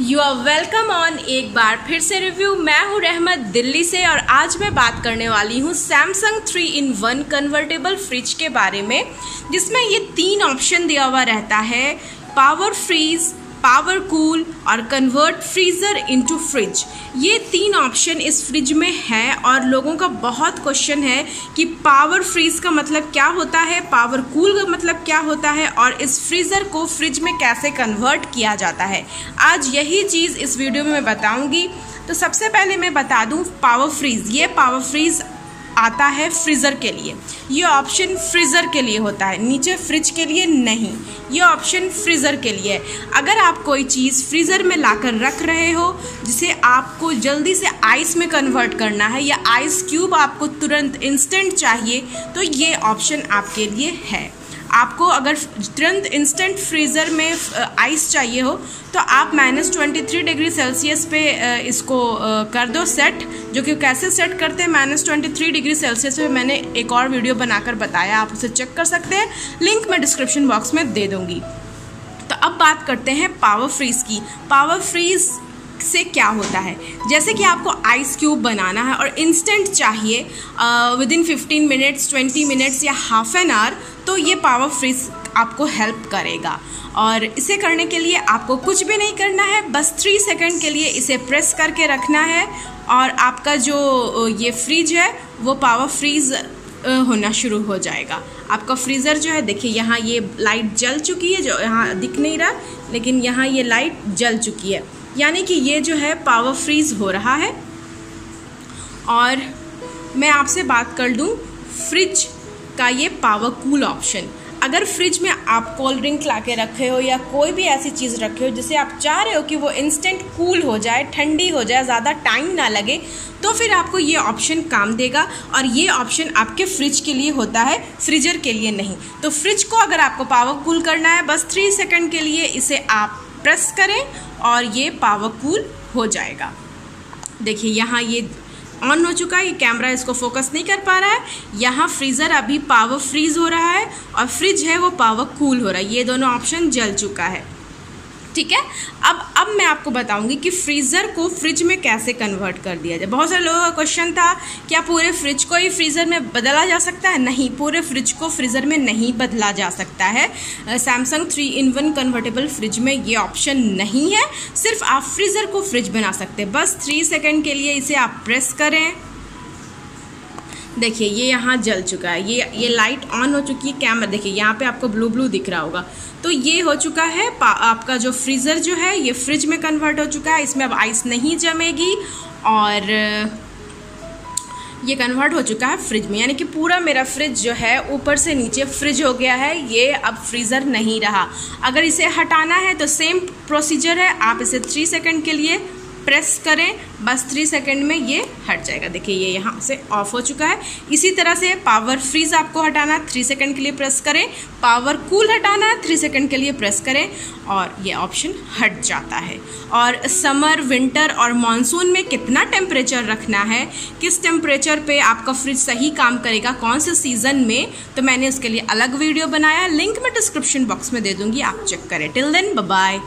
You are welcome on एक बार फिर से रिव्यू। मैं हूँ रहमत दिल्ली से और आज मैं बात करने वाली हूँ सैमसंग 3-in-1 कन्वर्टेबल फ्रिज के बारे में, जिसमें ये तीन ऑप्शन दिया हुआ रहता है, पावर फ्रीज, पावर कूल और कन्वर्ट फ्रीज़र इनटू फ्रिज। ये तीन ऑप्शन इस फ्रिज में है और लोगों का बहुत क्वेश्चन है कि पावर फ्रीज का मतलब क्या होता है, पावर कूल का मतलब क्या होता है और इस फ्रीज़र को फ्रिज में कैसे कन्वर्ट किया जाता है। आज यही चीज़ इस वीडियो में मैं बताऊंगी। तो सबसे पहले मैं बता दूं, पावर फ्रीज, ये पावर फ्रीज आता है फ्रीज़र के लिए। ये ऑप्शन फ्रीज़र के लिए होता है, नीचे फ्रिज के लिए नहीं। ये ऑप्शन फ्रीज़र के लिए है। अगर आप कोई चीज़ फ्रीज़र में लाकर रख रहे हो जिसे आपको जल्दी से आइस में कन्वर्ट करना है या आइस क्यूब आपको तुरंत इंस्टेंट चाहिए, तो ये ऑप्शन आपके लिए है। आपको अगर तुरंत इंस्टेंट फ्रीज़र में आइस चाहिए हो तो आप -23 डिग्री सेल्सियस पे इसको कर दो सेट, जो कि कैसे सेट करते हैं -23 डिग्री सेल्सियस पे मैंने एक और वीडियो बनाकर बताया, आप उसे चेक कर सकते हैं, लिंक मैं डिस्क्रिप्शन बॉक्स में दे दूँगी। तो अब बात करते हैं पावर फ्रीज की। पावर फ्रीज से क्या होता है, जैसे कि आपको आइस क्यूब बनाना है और इंस्टेंट चाहिए विदिन 15 मिनट्स, 20 मिनट्स या हाफ एन आवर, तो ये पावर फ्रीज आपको हेल्प करेगा। और इसे करने के लिए आपको कुछ भी नहीं करना है, बस 3 सेकंड के लिए इसे प्रेस करके रखना है और आपका जो ये फ्रिज है वो पावर फ्रीज होना शुरू हो जाएगा। आपका फ्रीज़र जो है, देखिए यहाँ ये लाइट जल चुकी है, जो यहाँ दिख नहीं रहा लेकिन यहाँ ये लाइट जल चुकी है, यानी कि ये जो है पावर फ्रीज हो रहा है। और मैं आपसे बात कर दूं फ्रिज का ये पावर कूल ऑप्शन। अगर फ्रिज में आप कोल्ड ड्रिंक ला के रखे हो या कोई भी ऐसी चीज़ रखे हो जिसे आप चाह रहे हो कि वो इंस्टेंट कूल हो जाए, ठंडी हो जाए, ज़्यादा टाइम ना लगे, तो फिर आपको ये ऑप्शन काम देगा। और ये ऑप्शन आपके फ्रिज के लिए होता है, फ्रीज़र के लिए नहीं। तो फ्रिज को अगर आपको पावर कूल करना है, बस 3 सेकेंड के लिए इसे आप प्रेस करें और ये पावर कूल हो जाएगा। देखिए यहाँ ये ऑन हो चुका है, ये कैमरा इसको फोकस नहीं कर पा रहा है। यहाँ फ्रीज़र अभी पावर फ्रीज हो रहा है और फ्रिज है वो पावर कूल हो रहा है, ये दोनों ऑप्शन जल चुका है। ठीक है, अब मैं आपको बताऊंगी कि फ्रीज़र को फ्रिज में कैसे कन्वर्ट कर दिया जाए। बहुत सारे लोगों का क्वेश्चन था, क्या पूरे फ्रिज को ही फ्रीज़र में बदला जा सकता है? नहीं, पूरे फ्रिज को फ्रीज़र में नहीं बदला जा सकता है। सैमसंग 3-in-1 कन्वर्टेबल फ्रिज में ये ऑप्शन नहीं है, सिर्फ आप फ्रीज़र को फ्रिज बना सकते हैं। बस 3 सेकेंड के लिए इसे आप प्रेस करें। देखिए ये यहाँ जल चुका है, ये लाइट ऑन हो चुकी है, कैमरा देखिए यहाँ पे आपको ब्लू दिख रहा होगा। तो ये हो चुका है, आपका जो फ्रीज़र जो है ये फ्रिज में कन्वर्ट हो चुका है। इसमें अब आइस नहीं जमेगी और ये कन्वर्ट हो चुका है फ्रिज में, यानी कि पूरा मेरा फ्रिज जो है ऊपर से नीचे फ्रिज हो गया है, ये अब फ्रीज़र नहीं रहा। अगर इसे हटाना है तो सेम प्रोसीजर है, आप इसे 3 सेकेंड के लिए प्रेस करें, बस 3 सेकेंड में ये हट जाएगा। देखिए ये यहाँ से ऑफ हो चुका है। इसी तरह से पावर फ्रीज आपको हटाना है, 3 सेकेंड के लिए प्रेस करें, पावर कूल हटाना है, 3 सेकेंड के लिए प्रेस करें और ये ऑप्शन हट जाता है। और समर, विंटर और मॉनसून में कितना टेम्परेचर रखना है, किस टेम्परेचर पे आपका फ्रिज सही काम करेगा, कौन से सीज़न में, तो मैंने उसके लिए अलग वीडियो बनाया, लिंक मैं डिस्क्रिप्शन बॉक्स में दे दूँगी, आप चेक करें। Till then bye.